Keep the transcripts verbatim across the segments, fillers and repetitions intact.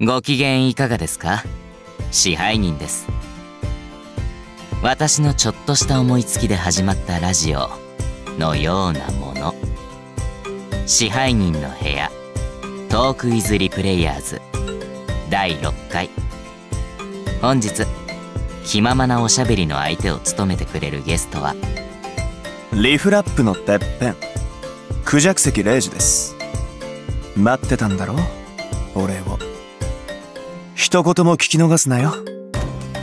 ご機嫌いかがですか？支配人です。私のちょっとした思いつきで始まったラジオのようなもの。支配人の部屋トークイズリプレイヤーズだいろっかい。本日気ままなおしゃべりの相手を務めてくれるゲストはリフラップのてっぺんクジャク席レイジです。待ってたんだろ俺を。一言も聞き逃すなよ。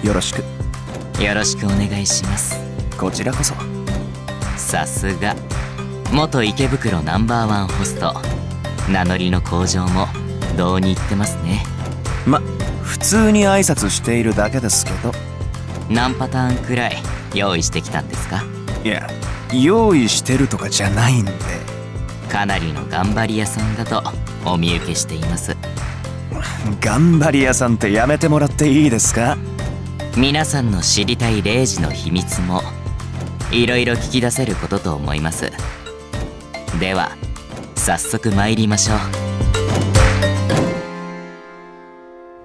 よろしく。よろしくお願いします。こちらこそ。さすが元池袋ナンバーワンホスト。名乗りの向上もどうに言ってますね。ま、普通に挨拶しているだけですけど。何パターンくらい用意してきたんですか？いや、用意してるとかじゃないんで。かなりの頑張り屋さんだとお見受けしています。頑張り屋さんってやめてもらっていいですか？皆さんの知りたいレイジの秘密もいろいろ聞き出せることと思います。では早速参りましょう。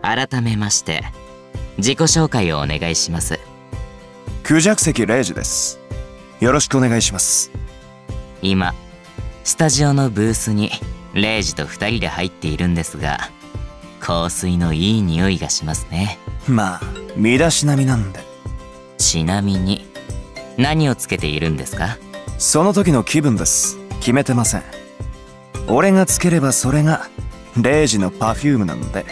改めまして自己紹介をお願いします。クジャク席レイジです。よろしくお願いします。今スタジオのブースにレイジとふたりで入っているんですが、香水のいい匂いがしますね。まあ身だしなみなんで。ちなみに何をつけているんですか？その時の気分です。決めてません。俺がつければそれがレイジのパフュームなんで。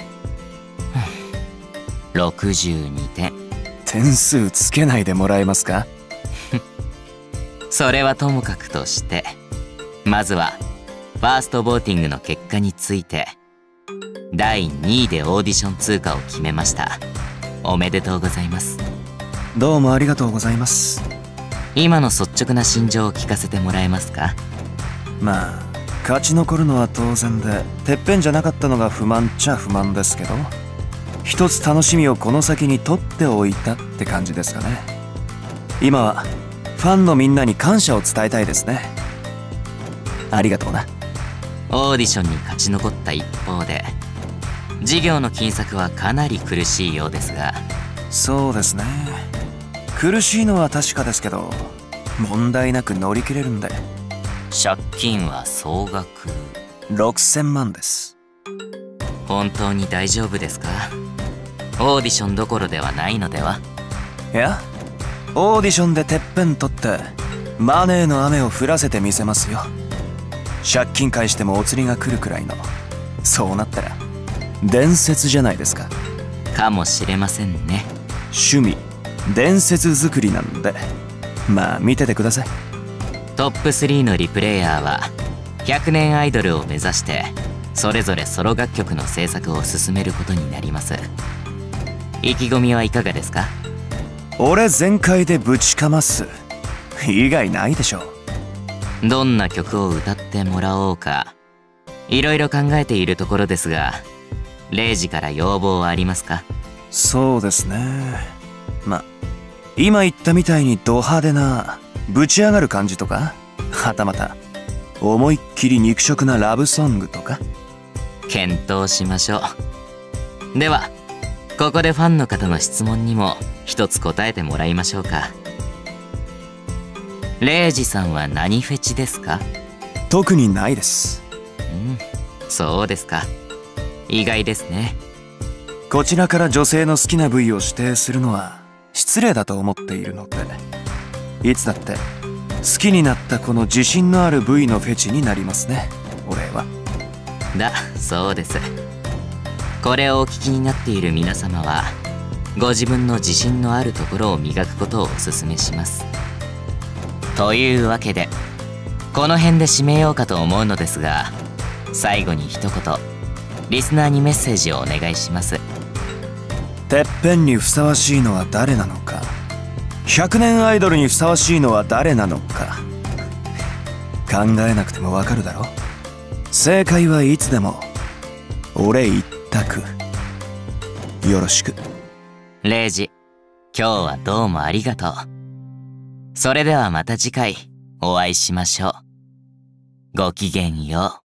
ろくじゅうにてん。点数つけないでもらえますか？それはともかくとして、まずはファーストボーティングの結果について。だいにいでオーディション通過を決めました。おめでとうございます。どうもありがとうございます。今の率直な心情を聞かせてもらえますか？まあ勝ち残るのは当然で、てっぺんじゃなかったのが不満っちゃ不満ですけど、一つ楽しみをこの先に取っておいたって感じですかね。今はファンのみんなに感謝を伝えたいですね。ありがとうな。オーディションに勝ち残った一方で事業の金策はかなり苦しいようですが。そうですね、苦しいのは確かですけど問題なく乗り切れるんで。借金は総額ろくせんまんです。本当に大丈夫ですか？オーディションどころではないのでは？いや、オーディションでてっぺん取ってマネーの雨を降らせてみせますよ。借金返してもお釣りが来るくらいの。そうなったら伝説じゃないですか。かもしれませんね。趣味伝説作りなんで、まあ見ててください。トップスリーのリプレイヤーはひゃくねんアイドルを目指してそれぞれソロ楽曲の制作を進めることになります。意気込みはいかがですか？俺全開でぶちかます以外ないでしょう。どんな曲を歌ってもらおうかいろいろ考えているところですが、レイジから要望はありますか？そうですね、ま、今言ったみたいにド派手なぶち上がる感じとか、はたまた思いっきり肉食なラブソングとか検討しましょう。ではここでファンの方の質問にも一つ答えてもらいましょうか。レイジさんは何フェチですか？特にないです。うん、そうですか。意外ですね。こちらから女性の好きな部位を指定するのは失礼だと思っているので、いつだって好きになったこの自信のある部位のフェチになりますね俺は。だそうです。これをお聞きになっている皆様はご自分の自信のあるところを磨くことをお勧めします。というわけでこの辺で締めようかと思うのですが、最後に一言リスナーにメッセージをお願いします。てっぺんにふさわしいのは誰なのか、ひゃくねんアイドルにふさわしいのは誰なのか、考えなくてもわかるだろ。正解はいつでも俺一択。よろしく。レイジ、今日はどうもありがとう。それではまた次回お会いしましょう。ごきげんよう。